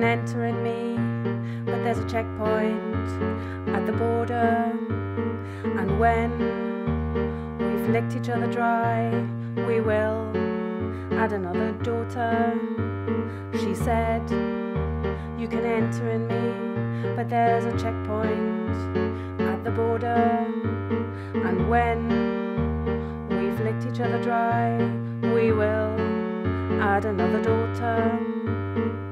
can enter in me, but there's a checkpoint at the border. And when we've licked each other dry, we will add another daughter. She said, you can enter in me, but there's a checkpoint at the border. And when we've licked each other dry, we will add another daughter.